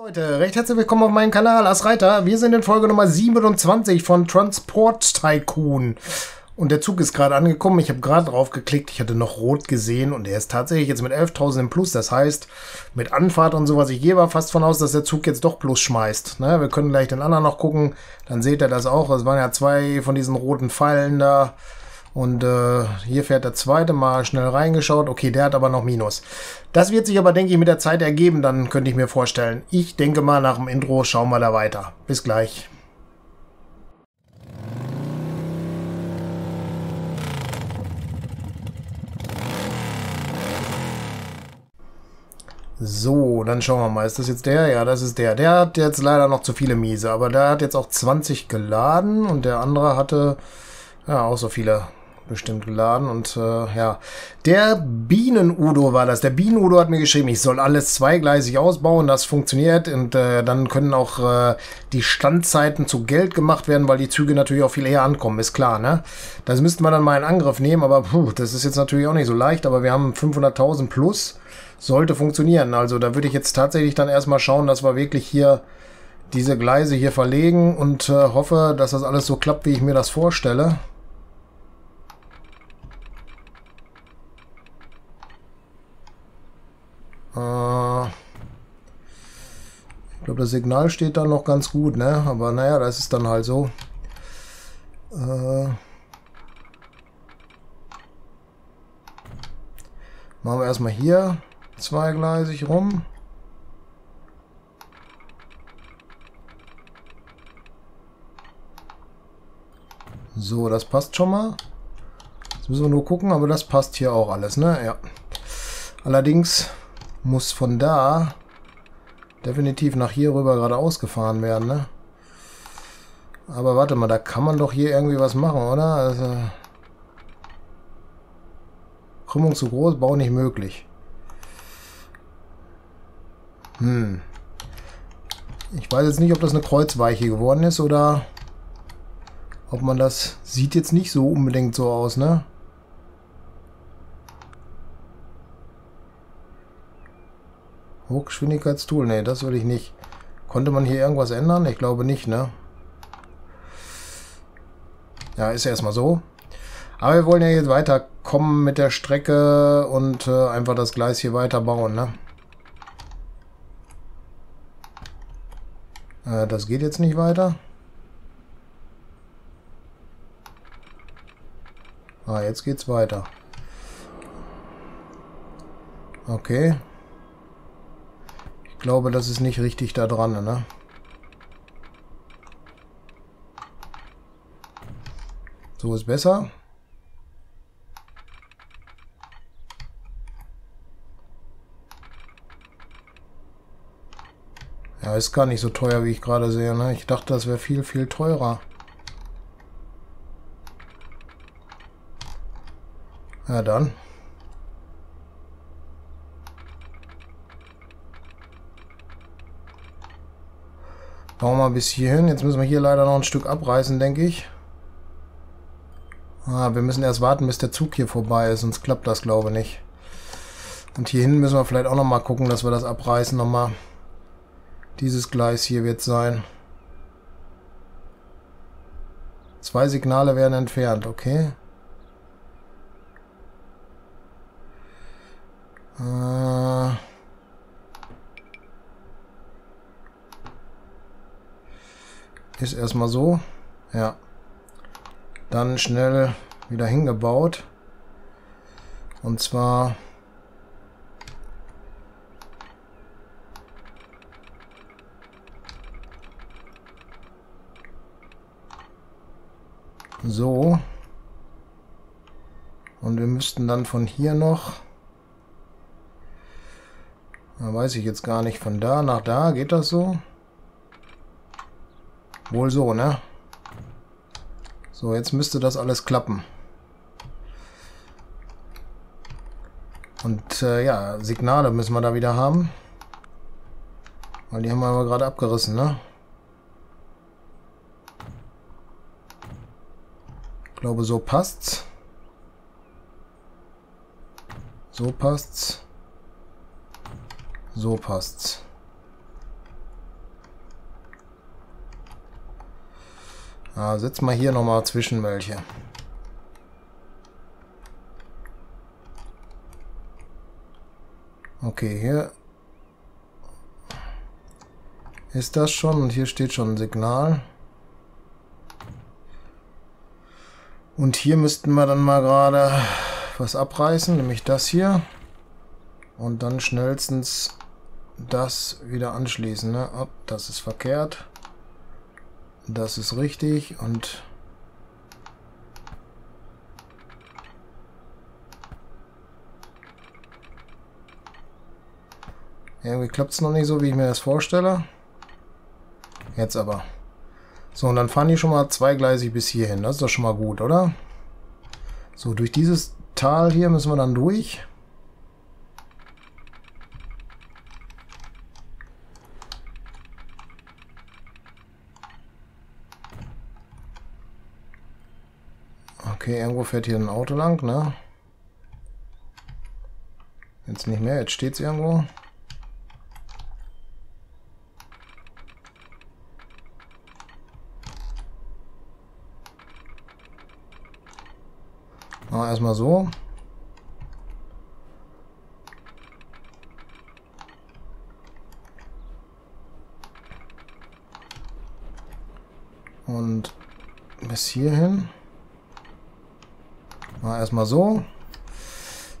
Leute, recht herzlich willkommen auf meinem Kanal As Reiter. Wir sind in Folge Nummer 27 von Transport Tycoon. Und der Zug ist gerade angekommen. Ich habe gerade drauf geklickt. Ich hatte noch rot gesehen und er ist tatsächlich jetzt mit 11.000 im Plus. Das heißt, mit Anfahrt und sowas, ich gehe aber fast von aus, dass der Zug jetzt doch Plus schmeißt. Na, wir können gleich den anderen noch gucken. Dann seht ihr das auch. Es waren ja zwei von diesen roten Pfeilen da. Und hier fährt der zweite mal schnell reingeschaut. Okay, der hat aber noch Minus. Das wird sich aber, denke ich, mit der Zeit ergeben. Dann könnte ich mir vorstellen. Ich denke mal, nach dem Intro schauen wir da weiter. Bis gleich. So, dann schauen wir mal. Ist das jetzt der? Ja, das ist der. Der hat jetzt leider noch zu viele Miese. Aber der hat jetzt auch 20 geladen. Und der andere hatte ja auch so viele bestimmt geladen und ja, der Bienen-Udo war das. Der Bienen-Udo hat mir geschrieben, ich soll alles zweigleisig ausbauen, das funktioniert und dann können auch die Standzeiten zu Geld gemacht werden, weil die Züge natürlich auch viel eher ankommen, ist klar, ne? Das müssten wir dann mal in Angriff nehmen, aber puh, das ist jetzt natürlich auch nicht so leicht, aber wir haben 500.000 plus, sollte funktionieren. Also da würde ich jetzt tatsächlich dann erstmal schauen, dass wir wirklich hier diese Gleise hier verlegen und hoffe, dass das alles so klappt, wie ich mir das vorstelle. Ich glaube, das Signal steht da noch ganz gut, ne? Aber naja, das ist dann halt so. Machen wir erstmal hier zweigleisig rum. So, das passt schon mal. Jetzt müssen wir nur gucken, aber das passt hier auch alles, ne? Ja. Allerdings muss von da definitiv nach hier rüber geradeaus gefahren werden, ne? Aber warte mal, da kann man doch hier irgendwie was machen, oder? Also, Krümmung zu groß, Bau nicht möglich. Hm. Ich weiß jetzt nicht, ob das eine Kreuzweiche geworden ist oder ob man das sieht jetzt nicht so unbedingt so aus, ne? Hochgeschwindigkeitstool, ne, das will ich nicht. Konnte man hier irgendwas ändern? Ich glaube nicht, ne? Ja, ist ja erstmal so. Aber wir wollen ja jetzt weiterkommen mit der Strecke und einfach das Gleis hier weiter bauen, ne? Das geht jetzt nicht weiter. Ah, jetzt geht's weiter. Okay. Ich glaube, das ist nicht richtig da dran, ne? So ist besser. Ja, ist gar nicht so teuer, wie ich gerade sehe, ne? Ich dachte, das wäre viel, viel teurer. Ja, dann. Bauen wir bis hierhin. Jetzt müssen wir hier leider noch ein Stück abreißen, denke ich. Ah, wir müssen erst warten, bis der Zug hier vorbei ist, sonst klappt das, glaube ich, nicht. Und hierhin müssen wir vielleicht auch nochmal gucken, dass wir das abreißen nochmal. Dieses Gleis hier wird sein. Zwei Signale werden entfernt, okay. Ist erstmal so. Ja. Dann schnell wieder hingebaut. Und zwar so. Und wir müssten dann von hier noch, da weiß ich jetzt gar nicht, von da nach da, geht das so? Wohl so, ne? So, jetzt müsste das alles klappen. Und ja, Signale müssen wir da wieder haben. Weil die haben wir aber gerade abgerissen, ne? Ich glaube, so passt's. So passt's. So passt's. Na, setz mal hier nochmal Zwischenmelche. Okay, hier ist das schon und hier steht schon ein Signal. Und hier müssten wir dann mal gerade was abreißen, nämlich das hier. Und dann schnellstens das wieder anschließen. Ne? Oh, das ist verkehrt. Das ist richtig. Und irgendwie klappt es noch nicht so, wie ich mir das vorstelle. Jetzt aber. So, und dann fahren die schon mal zweigleisig bis hierhin. Das ist doch schon mal gut, oder? So, durch dieses Tal hier müssen wir dann durch. Okay, irgendwo fährt hier ein Auto lang, ne? Jetzt nicht mehr, jetzt steht es irgendwo. Erstmal so. Und bis hierhin. Erstmal so.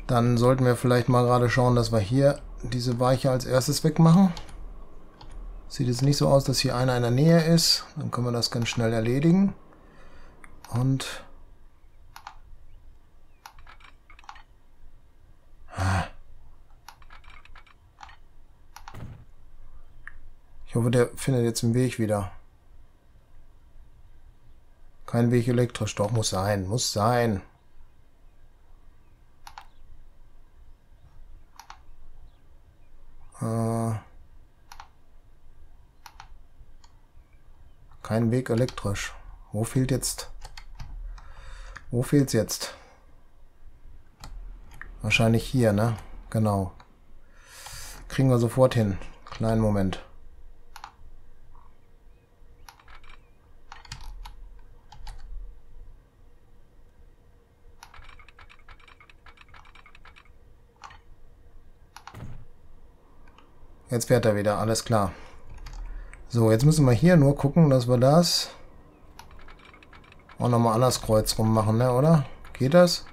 Dann sollten wir vielleicht mal gerade schauen, dass wir hier diese Weiche als erstes wegmachen. Sieht jetzt nicht so aus, dass hier einer in der Nähe ist. Dann können wir das ganz schnell erledigen. Und ich hoffe, der findet jetzt den Weg wieder. Kein Weg elektrisch, doch, muss sein, muss sein. Kein Weg elektrisch. Wo fehlt jetzt? Wo fehlt's jetzt? Wahrscheinlich hier, ne? Genau. Kriegen wir sofort hin. Kleinen Moment. Jetzt fährt er wieder, alles klar. So, jetzt müssen wir hier nur gucken, dass wir das auch nochmal anders Kreuz rum machen, ne, oder? Geht das?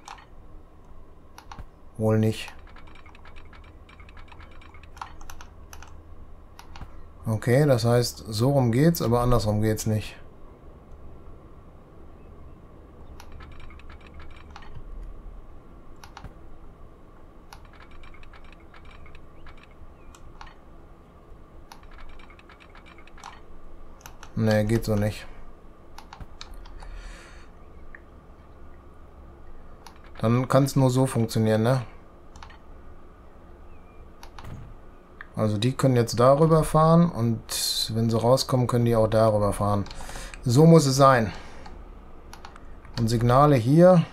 Wohl nicht. Okay, das heißt, so rum geht's, aber andersrum geht's nicht. Ne, geht so nicht. Dann kann es nur so funktionieren, ne? Also die können jetzt darüber fahren und wenn sie rauskommen, können die auch darüber fahren. So muss es sein. Und Signale hier.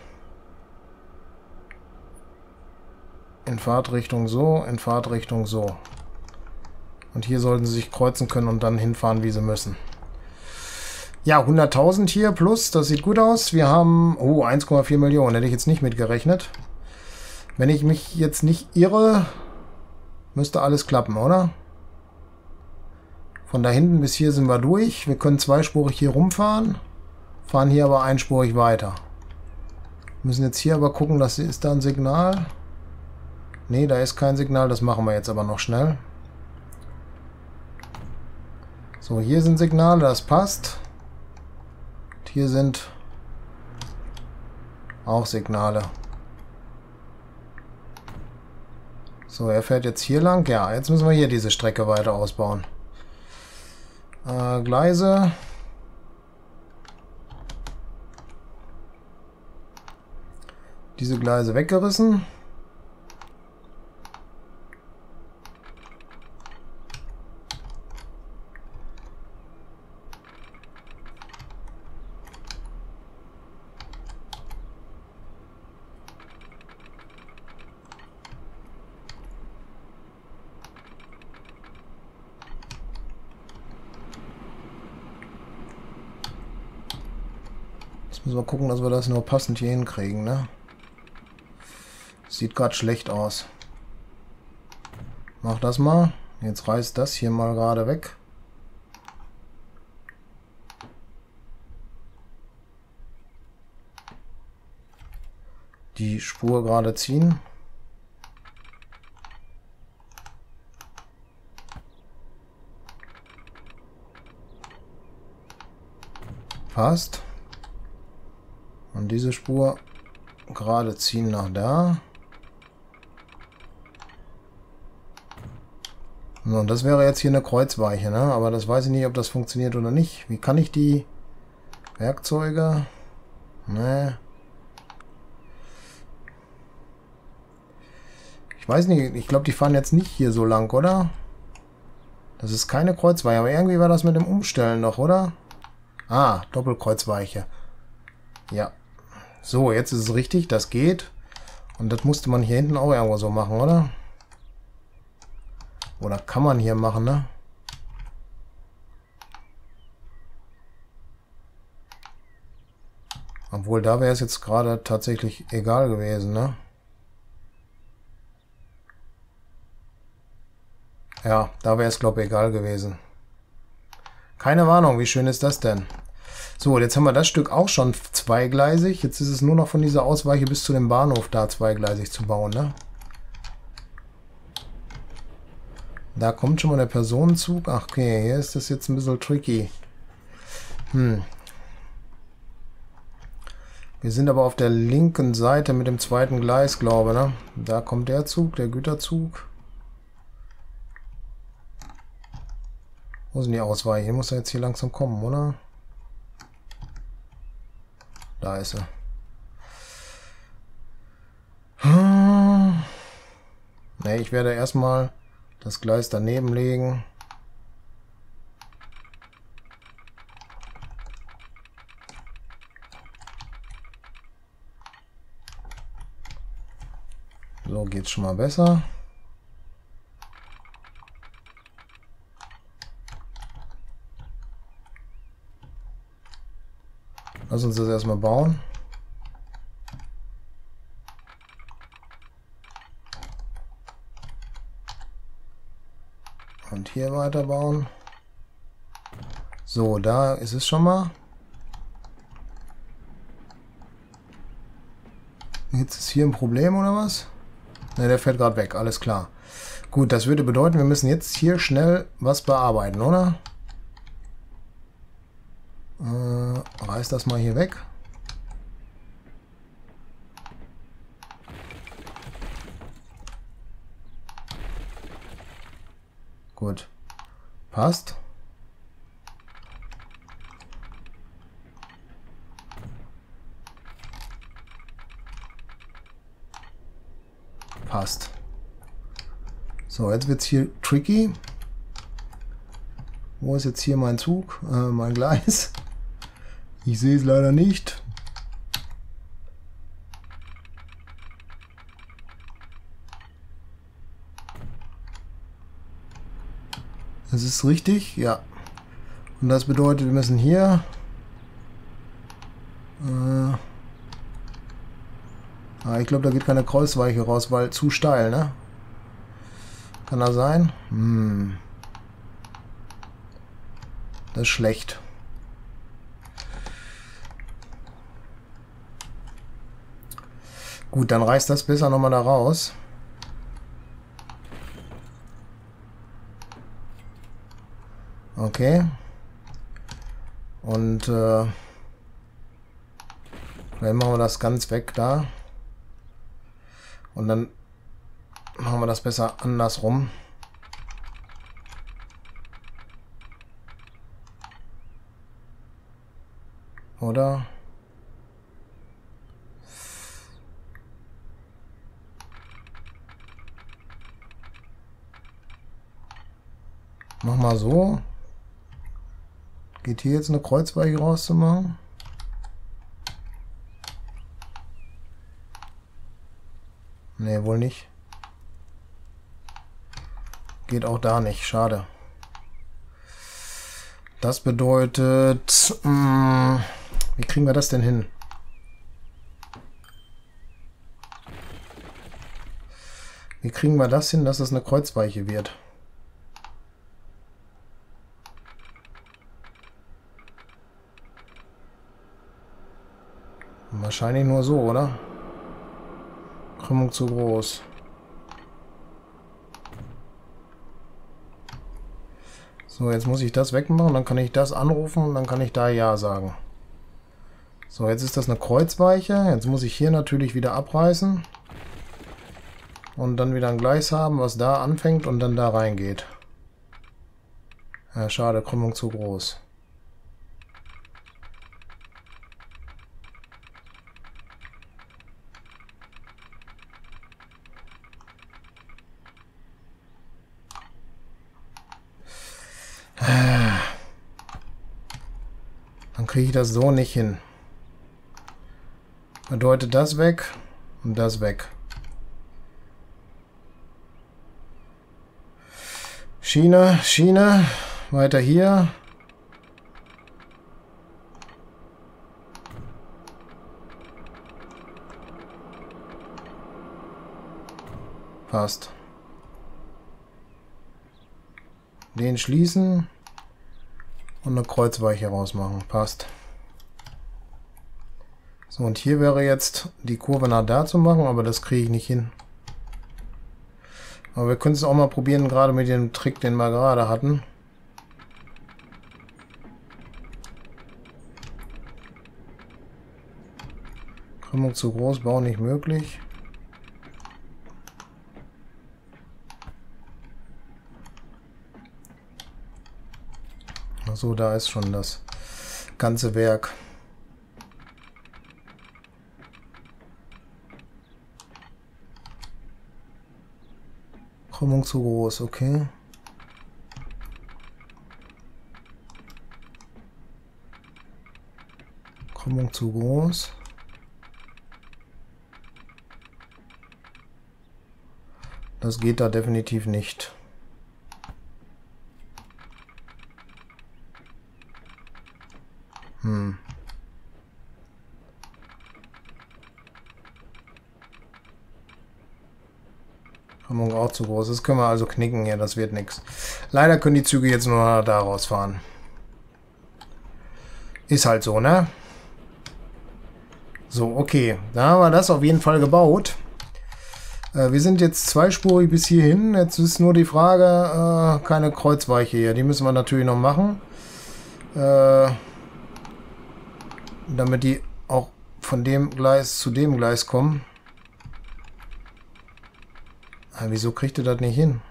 In Fahrtrichtung so, in Fahrtrichtung so. Und hier sollten sie sich kreuzen können und dann hinfahren, wie sie müssen. Ja, 100.000 hier plus, das sieht gut aus. Wir haben, oh, 1,4 Millionen, hätte ich jetzt nicht mitgerechnet. Wenn ich mich jetzt nicht irre, müsste alles klappen, oder? Von da hinten bis hier sind wir durch. Wir können zweispurig hier rumfahren, fahren hier aber einspurig weiter. Wir müssen jetzt hier aber gucken, das ist da ein Signal. Ne, da ist kein Signal, das machen wir jetzt aber noch schnell. So, hier sind Signale, das passt. Hier sind auch Signale. So, er fährt jetzt hier lang. Ja, jetzt müssen wir hier diese Strecke weiter ausbauen. Gleise. Diese Gleise weggerissen. Müssen wir gucken, dass wir das nur passend hier hinkriegen, ne? Sieht gerade schlecht aus. Mach das mal. Jetzt reißt das hier mal gerade weg. Die Spur gerade ziehen. Passt. Und diese Spur gerade ziehen nach da. So, und das wäre jetzt hier eine Kreuzweiche, ne? Aber das weiß ich nicht, ob das funktioniert oder nicht. Wie kann ich die Werkzeuge? Ne. Ich weiß nicht, ich glaube, die fahren jetzt nicht hier so lang, oder? Das ist keine Kreuzweiche, aber irgendwie war das mit dem Umstellen noch, oder? Ah, Doppelkreuzweiche. Ja. So, jetzt ist es richtig, das geht. Und das musste man hier hinten auch irgendwo so machen, oder? Oder kann man hier machen, ne? Obwohl, da wäre es jetzt gerade tatsächlich egal gewesen, ne? Ja, da wäre es, glaube ich, egal gewesen. Keine Warnung, wie schön ist das denn? So, jetzt haben wir das Stück auch schon zweigleisig. Jetzt ist es nur noch von dieser Ausweiche bis zu dem Bahnhof da zweigleisig zu bauen, ne? Da kommt schon mal der Personenzug. Ach, okay, hier ist das jetzt ein bisschen tricky. Wir sind aber auf der linken Seite mit dem zweiten Gleis, glaube ich, ne? Da kommt der Zug, der Güterzug. Wo sind die Ausweiche? Hier muss er jetzt hier langsam kommen, oder? Da ist er. Ne, ich werde erstmal das Gleis daneben legen. So geht's schon mal besser. Lass uns das erstmal bauen. Und hier weiter bauen. So, da ist es schon mal. Jetzt ist hier ein Problem oder was? Ne, der fährt gerade weg, alles klar. Gut, das würde bedeuten, wir müssen jetzt hier schnell was bearbeiten, oder? Reiß das mal hier weg. Gut. Passt. Passt. So, jetzt wird es hier tricky. Wo ist jetzt hier mein Zug? Mein Gleis? Ich sehe es leider nicht. Das ist richtig, ja. Und das bedeutet, wir müssen hier ich glaube, da geht keine Kreuzweiche raus, weil zu steil, ne? Kann das sein? Das ist schlecht. Gut, dann reißt das besser nochmal da raus. Okay. Und dann machen wir das ganz weg da. Und dann machen wir das besser andersrum. Oder? Mach mal so. Geht hier jetzt eine Kreuzweiche rauszumachen? Ne, wohl nicht. Geht auch da nicht, schade. Das bedeutet, Wie kriegen wir das denn hin? Wie kriegen wir das hin, dass es eine Kreuzweiche wird? Wahrscheinlich nur so, oder? Krümmung zu groß. So, jetzt muss ich das wegmachen, dann kann ich das anrufen und dann kann ich da Ja sagen. So, jetzt ist das eine Kreuzweiche. Jetzt muss ich hier natürlich wieder abreißen. Und dann wieder ein Gleis haben, was da anfängt und dann da reingeht. Ja, schade, Krümmung zu groß. Kriege ich das so nicht hin. Bedeutet das weg und das weg. Schiene, Schiene, weiter hier. Passt. Den schließen. Und eine Kreuzweiche rausmachen. Passt. So, und hier wäre jetzt die Kurve nach da zu machen, aber das kriege ich nicht hin. Aber wir können es auch mal probieren, gerade mit dem Trick, den wir gerade hatten. Krümmung zu groß, Bau nicht möglich. So, da ist schon das ganze Werk. Krümmung zu groß, okay. Krümmung zu groß. Das geht da definitiv nicht. Krümmung auch zu groß. Das können wir also knicken. Ja, das wird nichts. Leider können die Züge jetzt nur da rausfahren. Ist halt so, ne? So, okay. Da haben wir das auf jeden Fall gebaut. Wir sind jetzt zweispurig bis hierhin. Jetzt ist nur die Frage, keine Kreuzweiche hier. Die müssen wir natürlich noch machen. Damit die auch von dem Gleis zu dem Gleis kommen. Aber wieso kriegt ihr das nicht hin?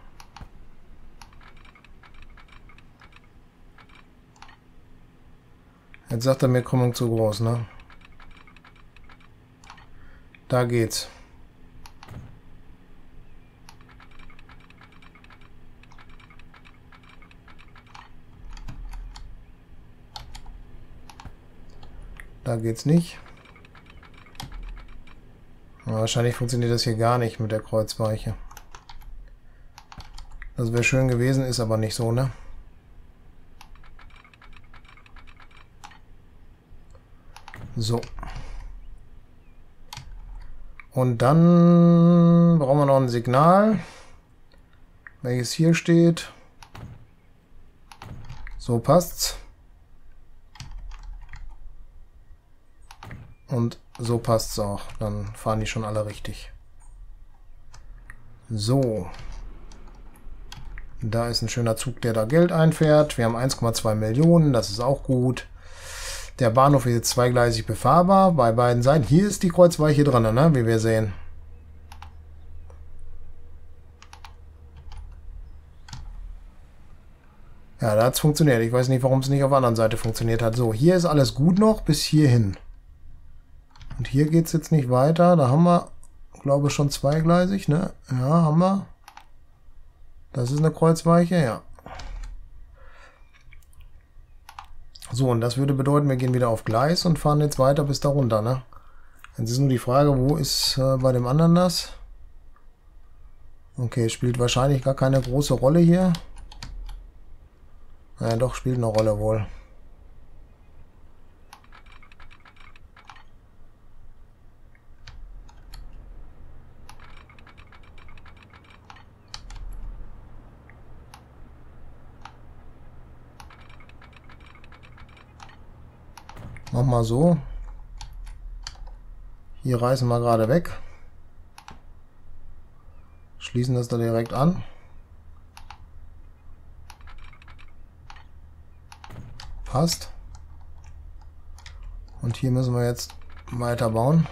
Jetzt sagt er mir Krümmung zu groß, ne? Da geht's. Da geht's nicht. Wahrscheinlich funktioniert das hier gar nicht mit der Kreuzweiche. Das wäre schön gewesen, ist aber nicht so, ne? So. Und dann brauchen wir noch ein Signal, welches hier steht. So passt's. Und so passt es auch. Dann fahren die schon alle richtig. So. Da ist ein schöner Zug, der da Geld einfährt. Wir haben 1,2 Millionen. Das ist auch gut. Der Bahnhof ist jetzt zweigleisig befahrbar. Bei beiden Seiten. Hier ist die Kreuzweiche drin, ne? Wie wir sehen. Ja, da hat es funktioniert. Ich weiß nicht, warum es nicht auf der anderen Seite funktioniert hat. So, hier ist alles gut noch bis hierhin. Und hier geht es jetzt nicht weiter. Da haben wir, glaube ich, schon zweigleisig, ne? Ja, haben wir. Das ist eine Kreuzweiche, ja. So, und das würde bedeuten, wir gehen wieder auf Gleis und fahren jetzt weiter bis da runter, ne? Jetzt ist nur die Frage, wo ist bei dem anderen das? Okay, spielt wahrscheinlich gar keine große Rolle hier. Naja, doch, spielt eine Rolle wohl. Mach mal so. Hier reißen wir gerade weg. Schließen das da direkt an. Passt. Und hier müssen wir jetzt weiter bauen.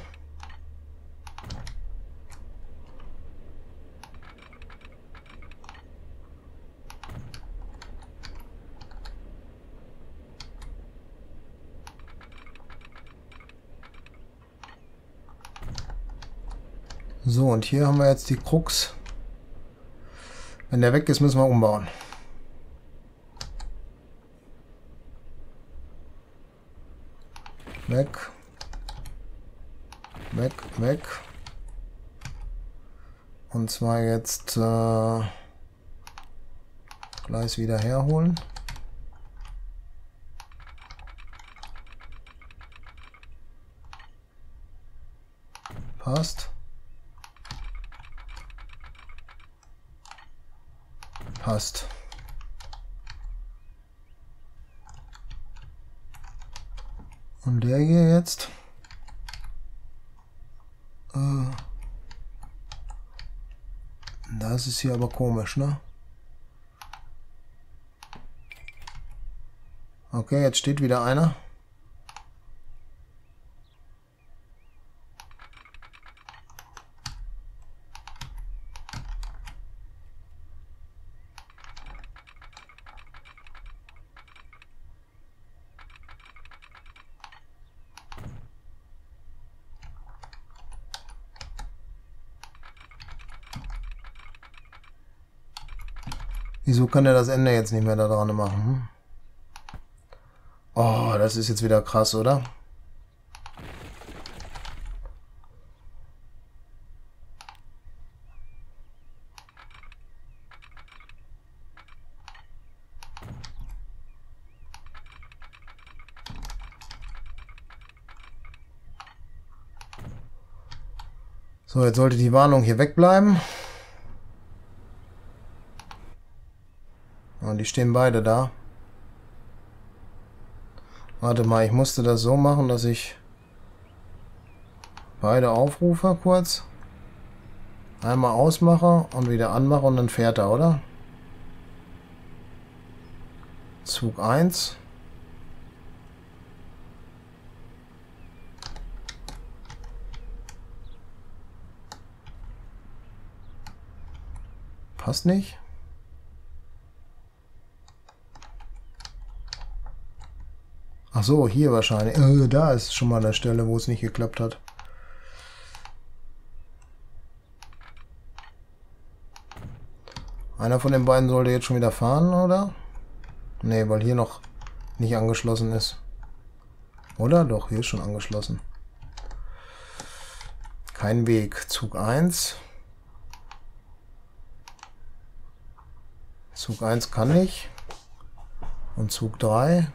So, und hier haben wir jetzt die Krux. Wenn der weg ist, müssen wir umbauen. Weg. Weg, weg. Und zwar jetzt Gleis wieder herholen. Passt. Passt. Und der hier jetzt das ist hier aber komisch, ne? Okay, jetzt steht wieder einer. Wieso kann er das Ende jetzt nicht mehr da dran machen? Hm? Oh, das ist jetzt wieder krass, oder? So, jetzt sollte die Warnung hier wegbleiben. Die stehen beide da. Warte mal, ich musste das so machen, dass ich beide aufrufe kurz. Einmal ausmache und wieder anmache und dann fährt er, oder? Zug 1. Passt nicht. Ach so, hier wahrscheinlich. Da ist schon mal eine Stelle, wo es nicht geklappt hat. Einer von den beiden sollte jetzt schon wieder fahren, oder? Nee, weil hier noch nicht angeschlossen ist. Oder? Doch, hier ist schon angeschlossen. Kein Weg. Zug 1. Zug 1 kann ich. Und Zug 3.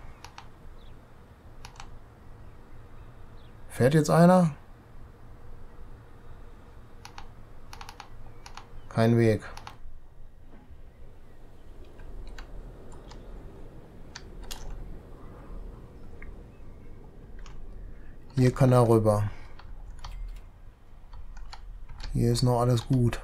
Fährt jetzt einer? Kein Weg. Hier kann er rüber. Hier ist noch alles gut.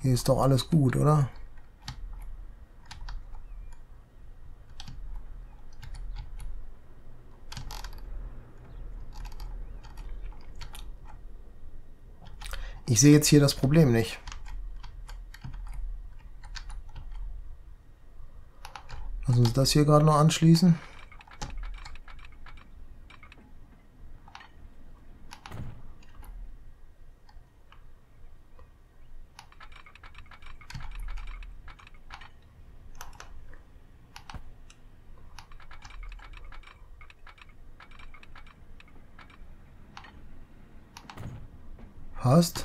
Hier ist doch alles gut, oder? Ich sehe jetzt hier das Problem nicht. Lass uns das hier gerade noch anschließen. Passt.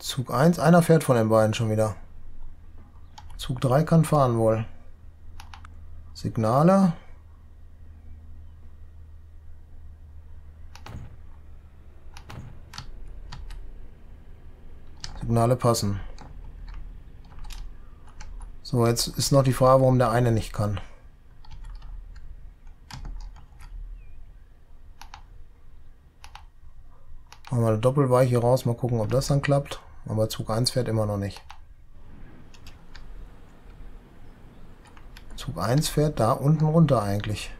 Zug 1. Einer fährt von den beiden schon wieder. Zug 3 kann fahren wohl. Signale. Signale passen. So, jetzt ist noch die Frage, warum der eine nicht kann. Machen wir eine Doppelweiche raus, mal gucken, ob das dann klappt. Aber Zug 1 fährt immer noch nicht. Zug 1 fährt da unten runter eigentlich.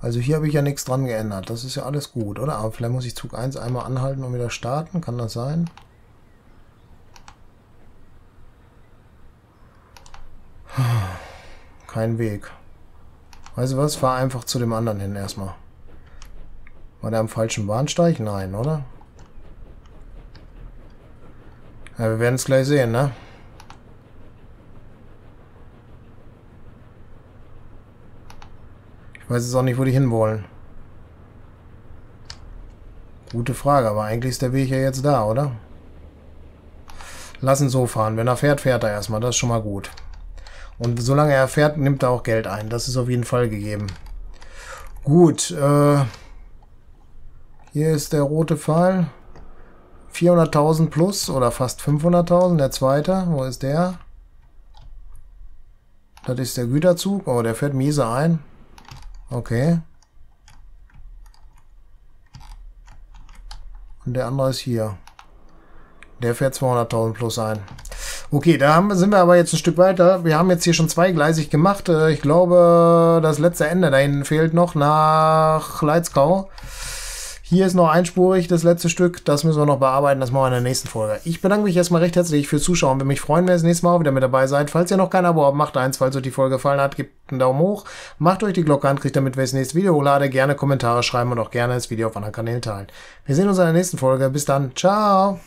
Also hier habe ich ja nichts dran geändert. Das ist ja alles gut, oder? Aber vielleicht muss ich Zug 1 einmal anhalten und wieder starten. Kann das sein? Kein Weg. Weißt du was? Fahr einfach zu dem anderen hin erstmal. War der am falschen Bahnsteig? Nein, oder? Ja, wir werden es gleich sehen, ne? Ich weiß jetzt auch nicht, wo die hinwollen. Gute Frage, aber eigentlich ist der Weg ja jetzt da, oder? Lass ihn so fahren. Wenn er fährt, fährt er erstmal. Das ist schon mal gut. Und solange er fährt, nimmt er auch Geld ein. Das ist auf jeden Fall gegeben. Gut. Hier ist der rote Pfeil. 400.000 plus oder fast 500.000. Der zweite, wo ist der? Das ist der Güterzug. Oh, der fährt miese ein. Okay. Und der andere ist hier. Der fährt 200.000 plus ein. Okay, da sind wir aber jetzt ein Stück weiter. Wir haben jetzt hier schon zweigleisig gemacht. Ich glaube, das letzte Ende dahin fehlt noch nach Leitzkau. Hier ist noch einspurig das letzte Stück. Das müssen wir noch bearbeiten. Das machen wir in der nächsten Folge. Ich bedanke mich erstmal recht herzlich fürs Zuschauen. Würde mich freuen, wenn ihr das nächste Mal auch wieder mit dabei seid. Falls ihr noch kein Abo habt, macht eins. Falls euch die Folge gefallen hat, gebt einen Daumen hoch. Macht euch die Glocke an, kriegt damit, wenn ich das nächste Video hochlade. Gerne Kommentare schreiben und auch gerne das Video auf anderen Kanälen teilen. Wir sehen uns in der nächsten Folge. Bis dann. Ciao.